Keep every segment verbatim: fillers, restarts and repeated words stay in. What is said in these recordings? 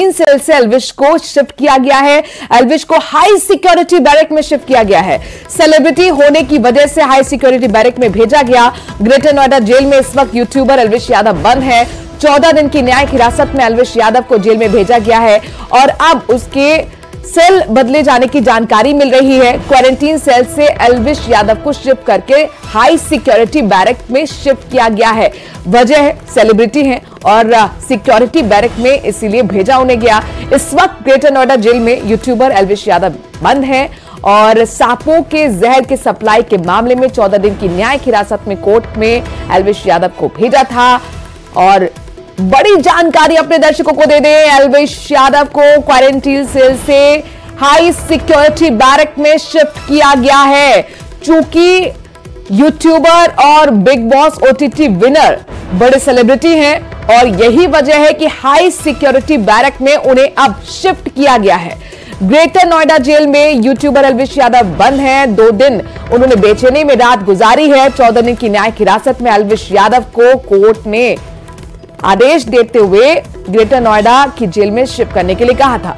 इन cell से एल्विश को shift किया गया है। एल्विश को हाई सिक्योरिटी बैरक में शिफ्ट किया गया है। सेलिब्रिटी होने की वजह से हाई सिक्योरिटी बैरक में भेजा गया। ग्रेटर नोएडा जेल में इस वक्त यूट्यूबर एल्विश यादव बंद है। चौदह दिन की न्यायिक हिरासत में एल्विश यादव को जेल में भेजा गया है और अब उसके सेल बदले जाने की जानकारी मिल रही है। क्वारंटीन सेल से एल्विश यादव को शिफ्ट करके हाई सिक्योरिटी बैरक में शिफ्ट किया गया है। वजह है सेलिब्रिटी हैं और सिक्योरिटी बैरक में इसीलिए भेजा उन्हें गया। इस वक्त ग्रेटर नोएडा जेल में यूट्यूबर एल्विश यादव बंद हैं और सांपों के जहर के सप्लाई के मामले में चौदह दिन की न्यायिक हिरासत में कोर्ट में एल्विश यादव को भेजा था। और बड़ी जानकारी अपने दर्शकों को दे दें, एल्विश यादव को क्वारंटीन सेल से हाई सिक्योरिटी बैरक में शिफ्ट किया गया है। चूंकि यूट्यूबर और बिग बॉस ओटीटी विनर बड़े सेलिब्रिटी हैं और यही वजह है कि हाई सिक्योरिटी बैरक में उन्हें अब शिफ्ट किया गया है। ग्रेटर नोएडा जेल में यूट्यूबर एल्विश यादव बंद हैं। दो दिन उन्होंने बेचैनी में रात गुजारी है। चौदह दिन की न्यायिक हिरासत में एल्विश यादव को कोर्ट ने आदेश देते हुए ग्रेटर नोएडा की जेल में शिफ्ट करने के लिए कहा था।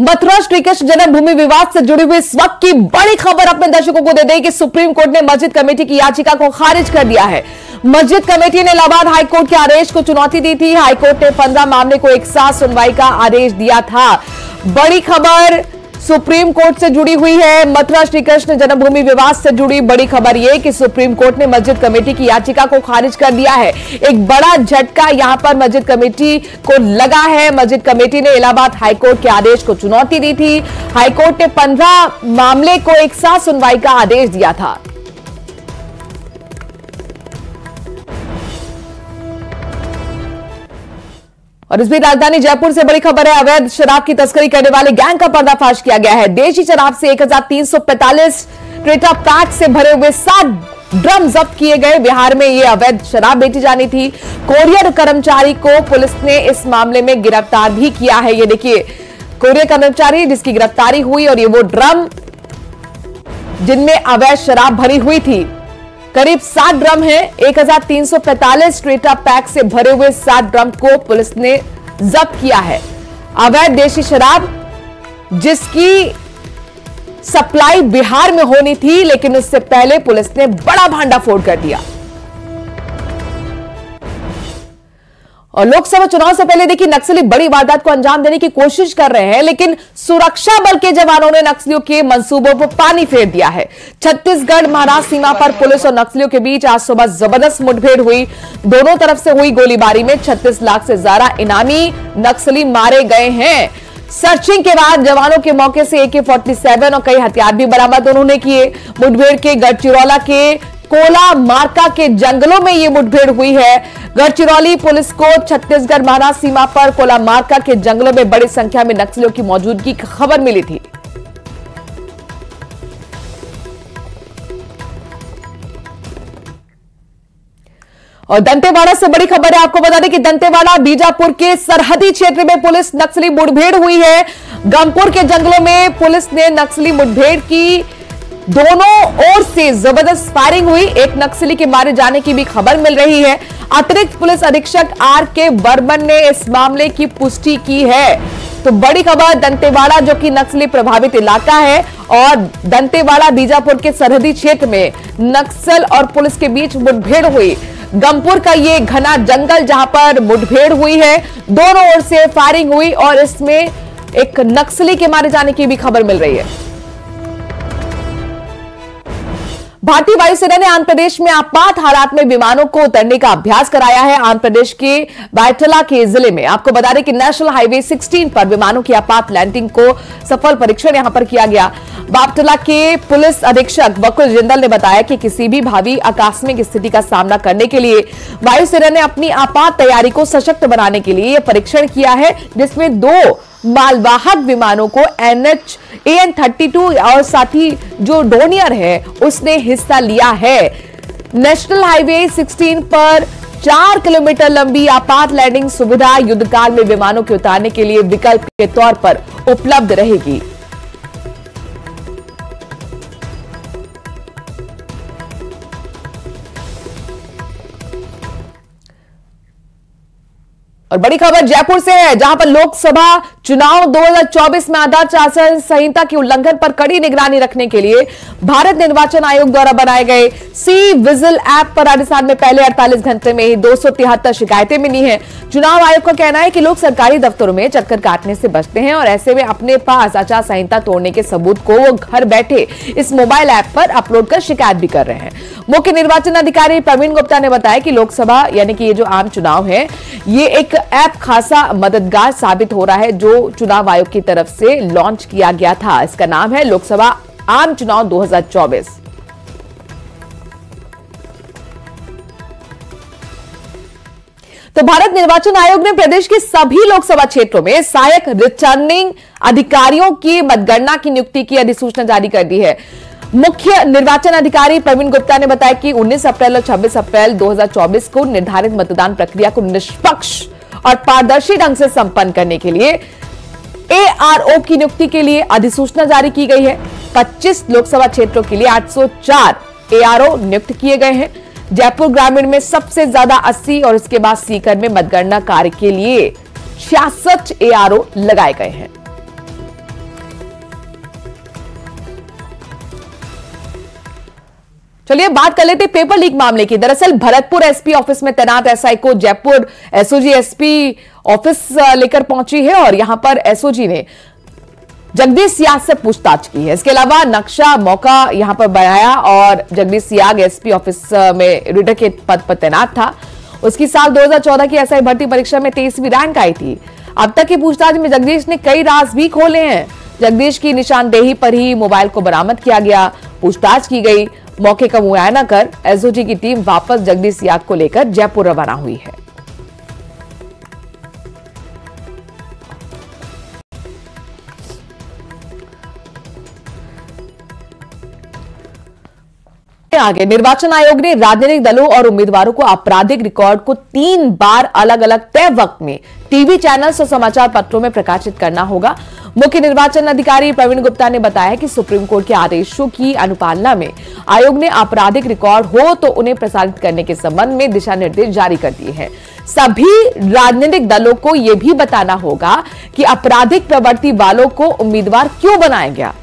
मथुरा श्रीकृष्ण जन्मभूमि विवाद से जुड़ी हुई इस वक्त की बड़ी खबर अपने दर्शकों को दे दें कि सुप्रीम कोर्ट ने मस्जिद कमेटी की याचिका को खारिज कर दिया है। मस्जिद कमेटी ने इलाहाबाद हाई कोर्ट के आदेश को चुनौती दी थी। हाई कोर्ट ने पंद्रह मामले को एक साथ सुनवाई का आदेश दिया था। बड़ी खबर सुप्रीम कोर्ट से जुड़ी हुई है। मथुरा श्रीकृष्ण जन्मभूमि विवाद से जुड़ी बड़ी खबर यह कि सुप्रीम कोर्ट ने मस्जिद कमेटी की याचिका को खारिज कर दिया है। एक बड़ा झटका यहां पर मस्जिद कमेटी को लगा है। मस्जिद कमेटी ने इलाहाबाद हाईकोर्ट के आदेश को चुनौती दी थी। हाईकोर्ट ने पंद्रह मामले को एक साथ सुनवाई का आदेश दिया था। और इस बीच राजधानी जयपुर से बड़ी खबर है। अवैध शराब की तस्करी करने वाले गैंग का पर्दाफाश किया गया है। देशी शराब से एक हजार तीन सौ पैंतालीस क्रेटा पैक से भरे हुए सात ड्रम जब्त किए गए। बिहार में ये अवैध शराब बेची जानी थी। कोरियर कर्मचारी को पुलिस ने इस मामले में गिरफ्तार भी किया है। ये देखिए कोरियर कर्मचारी जिसकी गिरफ्तारी हुई और ये वो ड्रम जिनमें अवैध शराब भरी हुई थी। करीब सात ड्रम हैं। एक हजार तीन सौ पैंतालीस क्रेटा पैक से भरे हुए सात ड्रम को पुलिस ने जब्त किया है। अवैध देशी शराब जिसकी सप्लाई बिहार में होनी थी लेकिन उससे पहले पुलिस ने बड़ा भांडाफोड़ कर दिया। और लोकसभा चुनाव से पहले देखिए नक्सली बड़ी वारदात को अंजाम देने की कोशिश कर रहे हैं लेकिन सुरक्षा बल के जवानों ने नक्सलियों के मंसूबों पर पानी फेर दिया है। छत्तीसगढ़ महाराष्ट्र सीमा पर पुलिस और नक्सलियों के बीच आज सुबह जबरदस्त मुठभेड़ हुई। दोनों तरफ से हुई गोलीबारी में छत्तीस लाख से ज्यादा इनामी नक्सली मारे गए हैं। सर्चिंग के बाद जवानों के मौके से एके फोर्टी सेवन और कई हथियार भी बरामद उन्होंने किए। मुठभेड़ के गढ़चिरौला के कोला मार्का के जंगलों में ये मुठभेड़ हुई है। गढ़चिरौली पुलिस को छत्तीसगढ़ महाराष्ट्र सीमा पर कोला मार्का के जंगलों में बड़ी संख्या में नक्सलियों की मौजूदगी की खबर मिली थी। और दंतेवाड़ा से बड़ी खबर है। आपको बता दें कि दंतेवाड़ा बीजापुर के सरहदी क्षेत्र में पुलिस नक्सली मुठभेड़ हुई है। गमपुर के जंगलों में पुलिस ने नक्सली मुठभेड़ की। दोनों ओर से जबरदस्त फायरिंग हुई। एक नक्सली के मारे जाने की भी खबर मिल रही है। अतिरिक्त पुलिस अधीक्षक आर के वर्मन ने इस मामले की पुष्टि की है। तो बड़ी खबर दंतेवाड़ा जो कि नक्सली प्रभावित इलाका है और दंतेवाड़ा बीजापुर के सरहदी क्षेत्र में नक्सल और पुलिस के बीच मुठभेड़ हुई। गमपुर का ये घना जंगल जहां पर मुठभेड़ हुई है। दोनों ओर से फायरिंग हुई और इसमें एक नक्सली के मारे जाने की भी खबर मिल रही है। भारतीय वायुसेना ने आंध्र प्रदेश में आपात हालात में विमानों को उतरने का अभ्यास कराया है। आंध्र प्रदेश के बैटला के जिले में आपको बता दें कि नेशनल हाईवे सोलह पर विमानों की आपात लैंडिंग को सफल परीक्षण यहां पर किया गया। बैटला के पुलिस अधीक्षक बकुल जिंदल ने बताया कि किसी भी भावी आकस्मिक स्थिति का सामना करने के लिए वायुसेना ने अपनी आपात तैयारी को सशक्त बनाने के लिए यह परीक्षण किया है, जिसमें दो मालवाहक विमानों को एनएच एएन थर्टी टू और साथ ही जो डोनियर है उसने हिस्सा लिया है। नेशनल हाईवे सोलह पर चार किलोमीटर लंबी आपात लैंडिंग सुविधा युद्धकाल में विमानों के उतारने के लिए विकल्प के तौर पर उपलब्ध रहेगी। और बड़ी खबर जयपुर से है, जहां पर लोकसभा चुनाव दो हज़ार चौबीस में आदर्श आचार संहिता के उल्लंघन पर कड़ी निगरानी रखने के लिए भारत निर्वाचन आयोग द्वारा बनाए गए सी विजिल ऐप पर राजस्थान में पहले अड़तालीस घंटे में ही दो सौ तिहत्तर शिकायतें मिली हैं। चुनाव आयोग का कहना है कि लोग सरकारी दफ्तरों में चक्कर काटने से बचते हैं और ऐसे में अपने पास आचार संहिता तोड़ने के सबूत को वो घर बैठे इस मोबाइल ऐप पर अपलोड कर शिकायत भी कर रहे हैं। मुख्य निर्वाचन अधिकारी प्रवीण गुप्ता ने बताया कि लोकसभा यानी कि ये जो आम चुनाव है, ये एक ऐप खासा मददगार साबित हो रहा है जो चुनाव आयोग की तरफ से लॉन्च किया गया था। इसका नाम है लोकसभा आम चुनाव दो हज़ार चौबीस। तो भारत निर्वाचन आयोग ने प्रदेश के सभी लोकसभा क्षेत्रों में सहायक रिटर्निंग अधिकारियों की मतगणना की नियुक्ति की अधिसूचना जारी कर दी है। मुख्य निर्वाचन अधिकारी प्रवीण गुप्ता ने बताया कि उन्नीस अप्रैल और छब्बीस अप्रैल दो हज़ार चौबीस को निर्धारित मतदान प्रक्रिया को निष्पक्ष और पारदर्शी ढंग से संपन्न करने के लिए एआरओ की नियुक्ति के लिए अधिसूचना जारी की गई है। पच्चीस लोकसभा क्षेत्रों के लिए आठ सौ चार एआरओ नियुक्त किए गए हैं। जयपुर ग्रामीण में सबसे ज्यादा अस्सी और इसके बाद सीकर में मतगणना कार्य के लिए छियासठ एआरओ लगाए गए हैं। चलिए बात कर लेते पेपर लीक मामले की। दरअसल भरतपुर एसपी ऑफिस में तैनात एसआई को जयपुर एसओजी एसपी ऑफिस लेकर पहुंची है और यहां पर एसओजी ने जगदीश सियाग से पूछताछ की है। इसके अलावा नक्शा मौका यहां पर बनाया और जगदीश सियाग एसपी ऑफिस में रीडर के पद पर तैनात था। उसकी साल दो हज़ार चौदह की एसआई भर्ती परीक्षा में तेईसवीं रैंक आई थी। अब तक की पूछताछ में जगदीश ने कई राज भी खोले हैं। जगदीश की निशानदेही पर ही मोबाइल को बरामद किया गया, पूछताछ की गई। मौके का मुआयना कर एसओजी की टीम वापस जगदीश सियाग को लेकर जयपुर रवाना हुई है। आगे निर्वाचन आयोग ने राजनीतिक दलों और उम्मीदवारों को आपराधिक रिकॉर्ड को तीन बार अलग अलग तय वक्त में टीवी चैनल्स और समाचार पत्रों में प्रकाशित करना होगा। मुख्य निर्वाचन अधिकारी प्रवीण गुप्ता ने बताया कि सुप्रीम कोर्ट के आदेशों की अनुपालना में आयोग ने आपराधिक रिकॉर्ड हो तो उन्हें प्रसारित करने के संबंध में दिशा निर्देश जारी कर दिए हैं। सभी राजनीतिक दलों को यह भी बताना होगा कि आपराधिक प्रवृत्ति वालों को उम्मीदवार क्यों बनाया गया।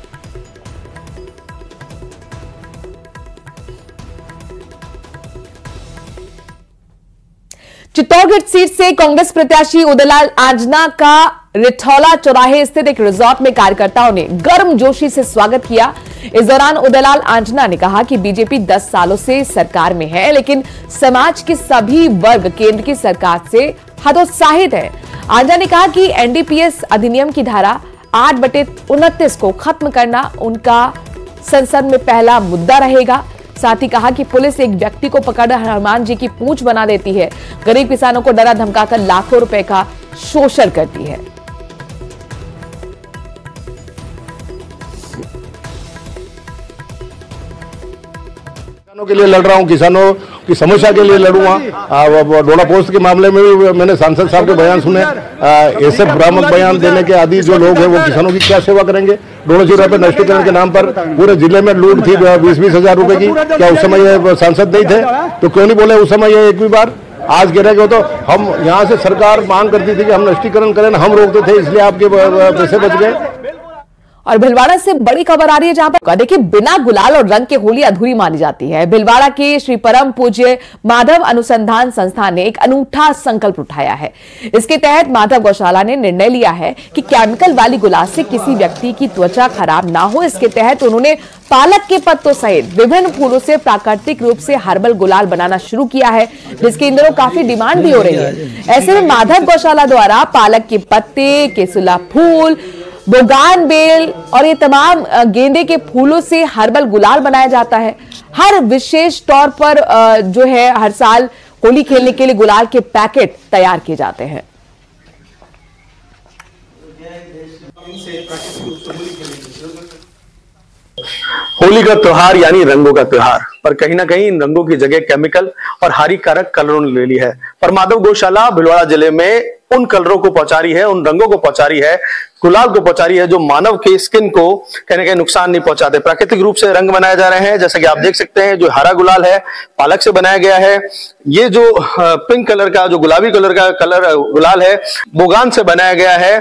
चित्तौड़गढ़ सीट से कांग्रेस प्रत्याशी उदयलाल आंजना का रिठौला चौराहे स्थित एक रिजॉर्ट में कार्यकर्ताओं ने गर्मजोशी से स्वागत किया। इस दौरान उदयलाल आंजना ने कहा कि बीजेपी दस सालों से सरकार में है, लेकिन समाज के सभी वर्ग केंद्र की सरकार से हतोत्साहित है। आंजना ने कहा कि एनडीपीएस अधिनियम की धारा आठ बटे उनतीस को खत्म करना उनका संसद में पहला मुद्दा रहेगा। साथ ही कहा कि पुलिस एक व्यक्ति को पकड़ हनुमान जी की पूंछ बना देती है, गरीब किसानों को डरा धमकाकर लाखों रुपए का शोषण करती है। किसानों के लिए लड़ रहा हूं, किसानों की समस्या के लिए लड़ूंगा। डोडा पोस्ट के मामले में भी मैंने सांसद साहब के बयान सुने, ऐसे भ्रामक बयान देने के आदि जो लोग हैं वो किसानों की क्या सेवा करेंगे। डोडा चूरा पे नष्टीकरण के नाम पर पूरे जिले में लूट थी बीस बीस हजार रुपए की। क्या उस समय ये सांसद नहीं थे तो क्यों नहीं बोले उस समय ये एक भी बार? आज कह रहे हो तो हम यहाँ से सरकार मांग करती थी कि हम नष्टीकरण करें, हम रोकते थे, इसलिए आपके पैसे बच गए। और भिलवाड़ा से बड़ी खबर आ रही है, जहां पर देखिए बिना गुलाल और रंग के होली अधूरी मानी जाती है। भिलवाड़ा के श्री परम पूज्य माधव अनुसंधान संस्थान ने एक अनूठा संकल्प उठाया है। इसके तहत माधव गौशाला ने निर्णय लिया है कि केमिकल वाली गुलाल से किसी व्यक्ति की त्वचा खराब ना हो। इसके तहत उन्होंने पालक के पत्तों सहित विभिन्न फूलों से प्राकृतिक रूप से हर्बल गुलाल बनाना शुरू किया है, जिसकी इन दिनों काफी डिमांड भी हो रही है। ऐसे में माधव गौशाला द्वारा पालक के पत्ते, केसुला फूल, बोगान बेल और ये तमाम गेंदे के फूलों से हर्बल गुलाल बनाया जाता है। हर विशेष तौर पर जो है हर साल होली खेलने के लिए गुलाल के पैकेट तैयार किए जाते हैं। होली का त्योहार यानी रंगों का त्योहार, पर कहीं ना कहीं इन रंगों की जगह केमिकल और हानिकारक कलरों ने ले ली है। पर माधव गौशाला भिलवाड़ा जिले में उन कलरों को पहुंचा रही है, उन रंगों को पहुंचा रही है, गुलाल को पहुंचा रही है जो मानव के स्किन को कहीं ना कहीं नुकसान नहीं पहुंचाते। प्राकृतिक रूप से रंग बनाए जा रहे हैं, जैसे कि आप देख सकते हैं जो हरा गुलाल है पालक से बनाया गया है, ये जो पिंक कलर का जो गुलाबी कलर का कलर गुलाल है बोगान से बनाया गया है,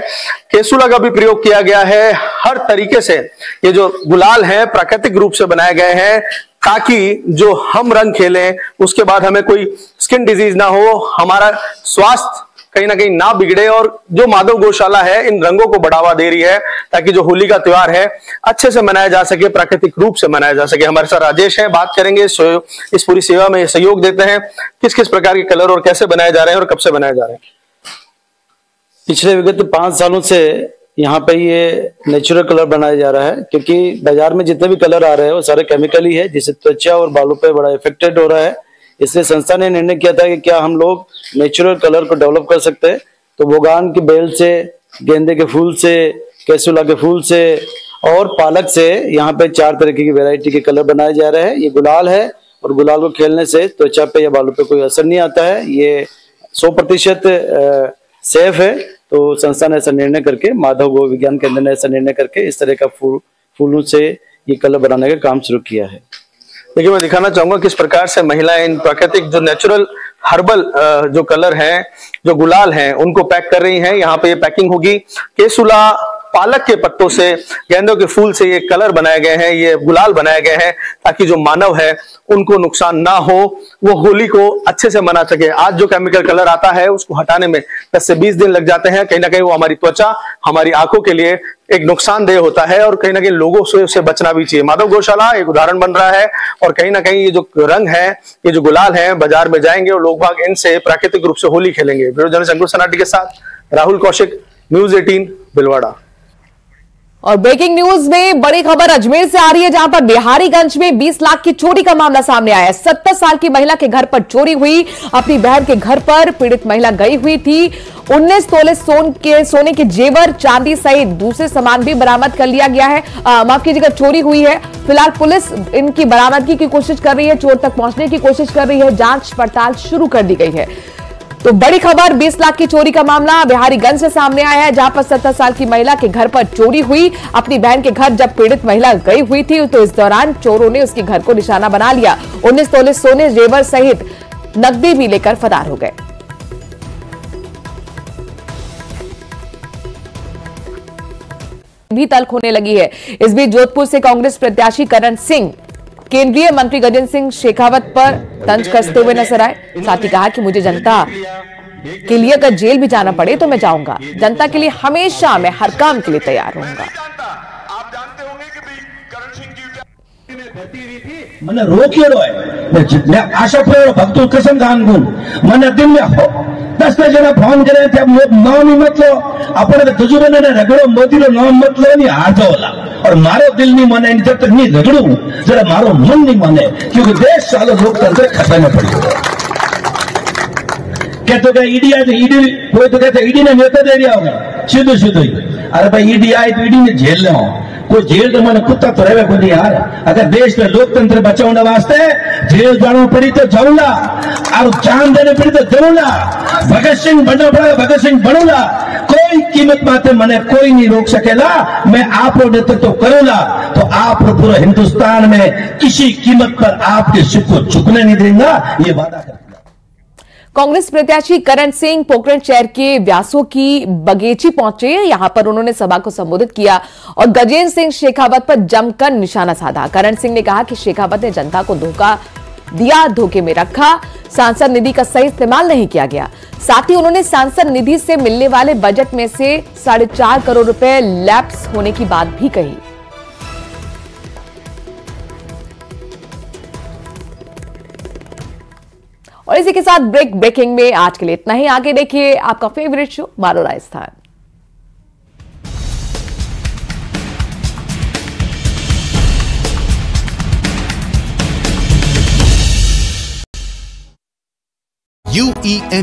केसुला का भी प्रयोग किया गया है। हर तरीके से ये जो गुलाल है प्राकृतिक रूप से बनाए गए हैं ताकि जो हम रंग खेलें उसके बाद हमें कोई स्किन डिजीज ना हो, हमारा स्वास्थ्य कहीं ना कहीं ना बिगड़े। और जो माधव गौशाला है इन रंगों को बढ़ावा दे रही है ताकि जो होली का त्योहार है अच्छे से मनाया जा सके, प्राकृतिक रूप से मनाया जा सके। हमारे साथ राजेश हैं, बात करेंगे इस पूरी सेवा में सहयोग देते हैं, किस किस प्रकार के कलर और कैसे बनाए जा रहे हैं और कब से बनाए जा रहे हैं। पिछले विगत पांच सालों से यहाँ पे ये नेचुरल कलर बनाया जा रहा है क्योंकि बाजार में जितने भी कलर आ रहे हैं वो सारे केमिकल ही है, जिससे त्वचा और बालों पर बड़ा इफेक्टेड हो रहा है। इसलिए संस्था ने निर्णय किया था कि क्या हम लोग नेचुरल कलर को डेवलप कर सकते हैं, तो बोगान की बेल से, गेंदे के फूल से, कैसुला के फूल से और पालक से यहाँ पे चार तरीके की वैरायटी के कलर बनाए जा रहे हैं। ये गुलाल है और गुलाल को खेलने से त्वचा पे या बालों पे कोई असर नहीं आता है, ये सौ प्रतिशत सेफ है। तो संस्था ने ऐसा निर्णय करके, माधव गो विज्ञान केंद्र ने ऐसा निर्णय करके इस तरह का फूल फूलों से ये कलर बनाने का काम शुरू किया है। देखिए मैं दिखाना चाहूंगा किस प्रकार से महिलाएं इन प्राकृतिक जो नेचुरल हर्बल जो कलर हैं, जो गुलाल हैं, उनको पैक कर रही हैं। यहाँ पे ये पैकिंग होगी। केसुला पालक के पत्तों से, गेंदों के फूल से ये कलर बनाए गए हैं, ये गुलाल बनाए गए हैं ताकि जो मानव है उनको नुकसान ना हो, वो होली को अच्छे से मना सके। आज जो केमिकल कलर आता है उसको हटाने में दस से बीस दिन लग जाते हैं, कहीं ना कहीं वो हमारी त्वचा, हमारी आंखों के लिए एक नुकसानदेह होता है और कहीं ना कहीं लोगों से उसे बचना भी चाहिए। माधव गौशाला एक उदाहरण बन रहा है और कहीं ना कहीं ये जो रंग है, ये जो गुलाल है, बाजार में जाएंगे और लोग भाग इनसे प्राकृतिक रूप से होली खेलेंगे। ब्यूरो जर्नलिस्ट सनाटी के साथ राहुल कौशिक, न्यूज एटीन भिलवाड़ा। और ब्रेकिंग न्यूज में बड़ी खबर अजमेर से आ रही है, जहां पर बिहारीगंज में बीस लाख की चोरी का मामला सामने आया है। सत्तर साल की महिला के घर पर चोरी हुई। अपनी बहन के घर पर पीड़ित महिला गई हुई थी। उन्नीस तोले सोन के सोने के जेवर, चांदी सहित दूसरे सामान भी बरामद कर लिया गया है। माफ कीजिएगा, चोरी हुई है। फिलहाल पुलिस इनकी बरामदगी की कोशिश कर रही है, चोर तक पहुंचने की कोशिश कर रही है, जांच पड़ताल शुरू कर दी गई है। तो बड़ी खबर, बीस लाख की चोरी का मामला बिहारीगंज से सामने आया है, जहां पर सत्तर साल की महिला के घर पर चोरी हुई। अपनी बहन के घर जब पीड़ित महिला गई हुई थी तो इस दौरान चोरों ने उसके घर को निशाना बना लिया। उन्नीस तोले सोने, जेवर सहित नकदी भी लेकर फरार हो गए। भी तल्ख होने लगी है। इस बीच जोधपुर से कांग्रेस प्रत्याशी करण सिंह केंद्रीय मंत्री गजेंद्र सिंह शेखावत पर तंज कसते हुए नजर आए। साथ ही कहा कि मुझे जनता के लिए अगर जेल भी जाना पड़े तो मैं जाऊंगा, जनता के लिए हमेशा मैं हर काम के लिए तैयार रहूंगा। आप जानते होंगे कि करण सिंह जी ने भर्ती ली थी, मैंने रोकेलो है आशा पर भक्तों कसम दान गुण मैंने दिन में दस जना फोन करे थे। नाम ही मत लो अपने दुजुर्ग ने रगड़ो मोदी नो नाम मत लो नहीं हार जाओला। और मारो दिल नहीं माने जब तक नहीं रगड़ू, जरा मारो मन नहीं माने, क्योंकि देश सालों लोकतंत्र खतरे में पड़ी हुआ। कहते क्या ईडी आए तो ईडी कोई तो कहते ईडी ने नेता दे दिया होगा, सीधे सीधे। अरे भाई ईडी आए तो ईडी ने जेल ले, कोई जेल तो मैंने कुत्ता तो रहे को नहीं यार। अगर देश में लोकतंत्र बचाने वास्ते जेल जाना पड़ी तो जाऊंगा, और जान देने पड़ी तो जाऊंगा। भगत सिंह बनना पड़ा भगत सिंह बनूंगा, कोई कीमत माते मने कोई नहीं रोक सकेला। मैं आप लोग नेतृत्व तो करूंगा तो आप पूरे हिंदुस्तान में किसी कीमत पर आपके सिर को झुकने नहीं देगा, ये वादा कर। कांग्रेस प्रत्याशी करण सिंह पोकरण शहर के व्यासोजी की बगीची पहुंचे। यहां पर उन्होंने सभा को संबोधित किया और गजेंद्र सिंह शेखावत पर जमकर निशाना साधा। करण सिंह ने कहा कि शेखावत ने जनता को धोखा दिया, धोखे में रखा, सांसद निधि का सही इस्तेमाल नहीं किया गया। साथ ही उन्होंने सांसद निधि से मिलने वाले बजट में से साढ़े चार करोड़ रुपए लैप्स होने की बात भी कही। और इसी के साथ ब्रेक ब्रेकिंग में आज के लिए इतना ही। आगे देखिए आपका फेवरेट शो मारो राजस्थान। U E N